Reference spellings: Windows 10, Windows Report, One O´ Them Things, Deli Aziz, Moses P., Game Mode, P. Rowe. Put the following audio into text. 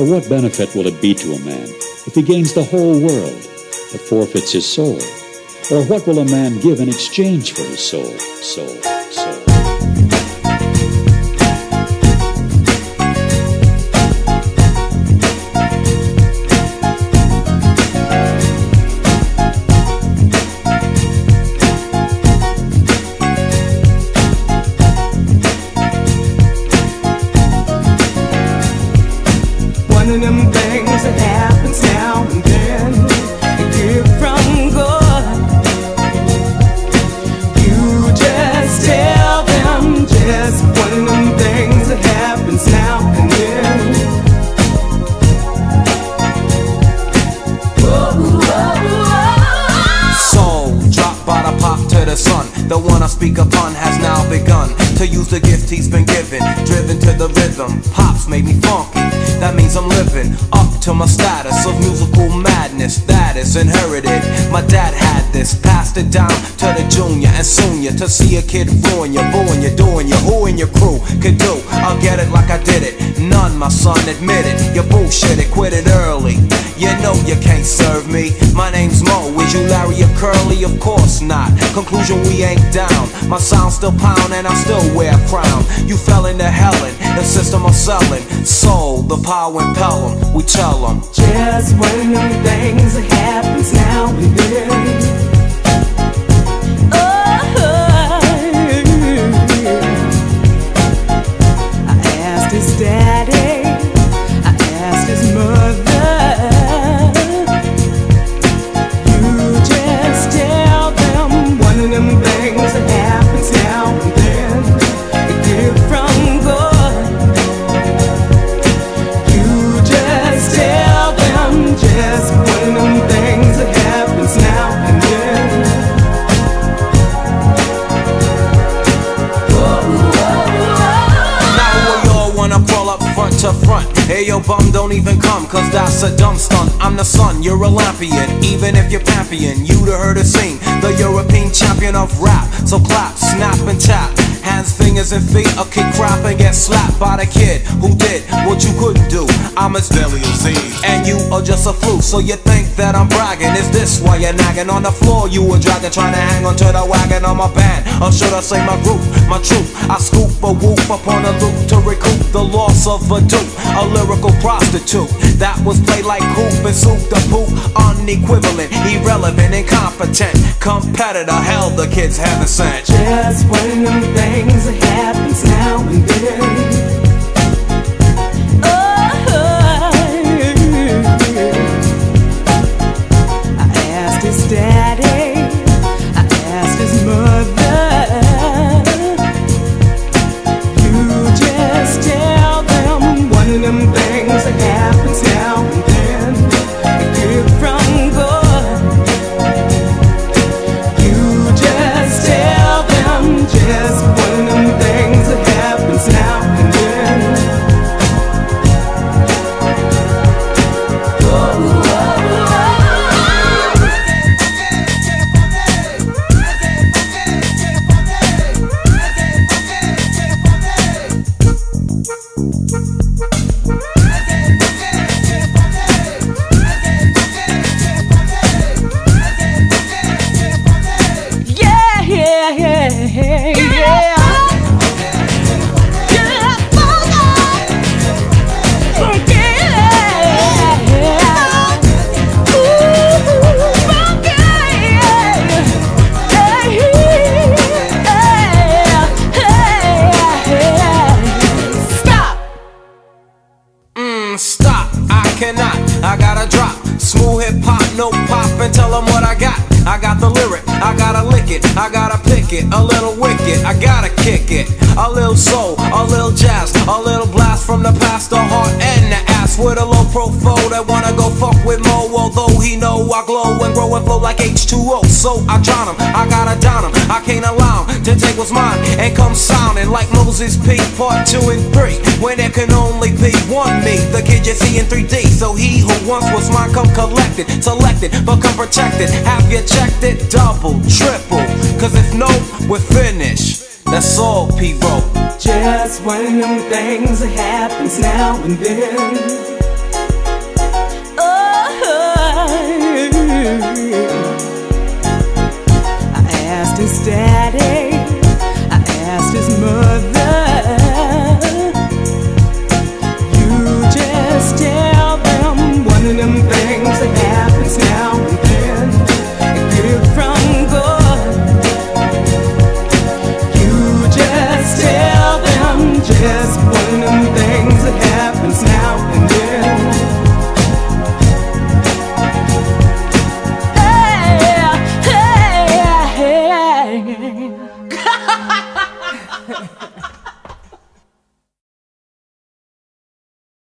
For what benefit will it be to a man if he gains the whole world but forfeits his soul? Or what will a man give in exchange for his soul? One of them things that happens now and then, a gift from God. You just tell them, just one of them things that happens now and then. Whoa, whoa, whoa. Soul dropped by the pop to the sun. The one I speak upon has now begun to use the gift he's been given, driven to the rhythm. Pops made me funky. That means I'm living up to my status of musical madness that is inherited. My dad had this, passed it down to the junior and senior. To see a kid ruin you, booing you, doing you, who in your crew could do? I'll get it like I did it. None, my son, admit it. You bullshitted, quit it early. You know you can't serve me. My name's Mo, is you Larry or Curly? Of course not. Conclusion, we ain't down. My sound still pound and I still wear a crown. You fell into hellin', the system of selling. Sold the power and tell them, we tell them. Just one of them things that happens now and then. To front, hey yo bum, don't even come, cause that's a dumb stunt. I'm the son, you're a Olympian, even if you're Pampian. You to her to sing, the European champion of rap. So clap, snap and tap, hands, fingers and feet. I'll kick crap and get slapped by the kid who did what you couldn't do. I'm as Deli Aziz, and you are just a fluke. So you think that I'm bragging? Is this why you're nagging? On the floor you were dragging, trying to hang onto the wagon on my band, or should I say my group, my truth. I scoop a whoop upon a loop to recoup the loss of a dupe, a lyrical prostitute that was played like hoop and soup the poop. Unequivalent, irrelevant, incompetent competitor, hell the kids haven't sent. Just one of them things that happens now and then. I gotta drop smooth hip hop, no pop, and tell them what I got. I got the lyric, I gotta lick it, I gotta pick it, a little wicked, I gotta kick it. A little soul, a little jazz, a little blast from the past, the heart and the ass. With a low profile that wanna go fuck with Mo, although he know I glow and grow and flow like H2O. So I drown him, I gotta down him, I can't allow him to take what's mine and come sounding like Moses P. Part 2 and 3, when there can only be one me, the kid you see in 3D. So he who once was mine come collected, selected, become protected. Have you checked it? Double, triple, cause if no, we're finished. That's all, P. Rowe. Just one of them things that happens now and then. I asked his daddy, I asked his mother. You just tell them one of them things that happens now and then, and get it from God. You just tell them just one of them things that happens now and then. Ha ha ha.